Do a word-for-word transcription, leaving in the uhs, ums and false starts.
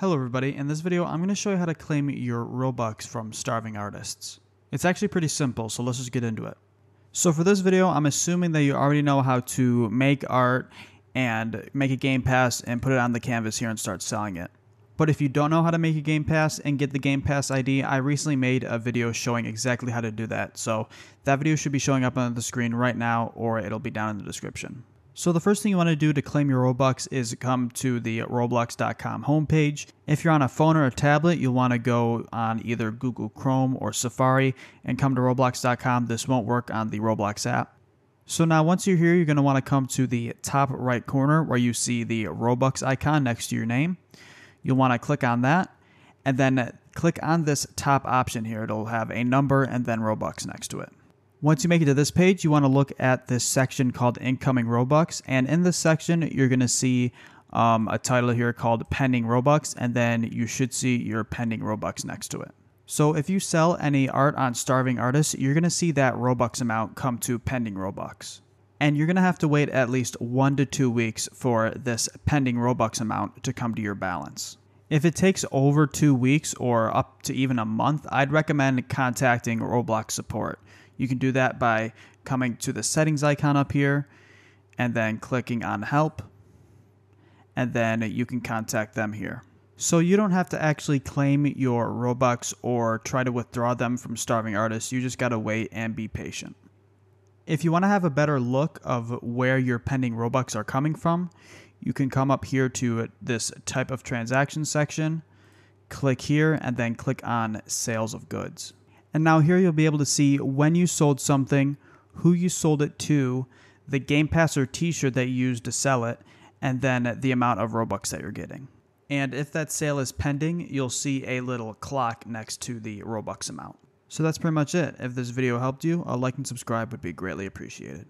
Hello everybody, in this video I'm going to show you how to claim your Robux from Starving Artists. It's actually pretty simple, so let's just get into it. So for this video, I'm assuming that you already know how to make art and make a Game Pass and put it on the canvas here and start selling it. But if you don't know how to make a Game Pass and get the Game Pass I D, I recently made a video showing exactly how to do that. So that video should be showing up on the screen right now, or it'll be down in the description. So the first thing you want to do to claim your Robux is come to the roblox dot com homepage. If you're on a phone or a tablet, you'll want to go on either Google Chrome or Safari and come to roblox dot com. This won't work on the Roblox app. So now once you're here, you're going to want to come to the top right corner where you see the Robux icon next to your name. You'll want to click on that and then click on this top option here. It'll have a number and then Robux next to it. Once you make it to this page, you want to look at this section called Incoming Robux. And in this section, you're going to see um, a title here called Pending Robux. And then you should see your Pending Robux next to it. So if you sell any art on Starving Artists, you're going to see that Robux amount come to Pending Robux. And you're going to have to wait at least one to two weeks for this Pending Robux amount to come to your balance. If it takes over two weeks or up to even a month, I'd recommend contacting Roblox support. You can do that by coming to the settings icon up here and then clicking on help, and then you can contact them here. So you don't have to actually claim your Robux or try to withdraw them from Starving Artists. You just gotta wait and be patient. If you wanna have a better look of where your pending Robux are coming from, you can come up here to this type of transaction section, click here, and then click on sales of goods. And now here you'll be able to see when you sold something, who you sold it to, the Game Pass or t-shirt that you used to sell it, and then the amount of Robux that you're getting. And if that sale is pending, you'll see a little clock next to the Robux amount. So that's pretty much it. If this video helped you, a like and subscribe would be greatly appreciated.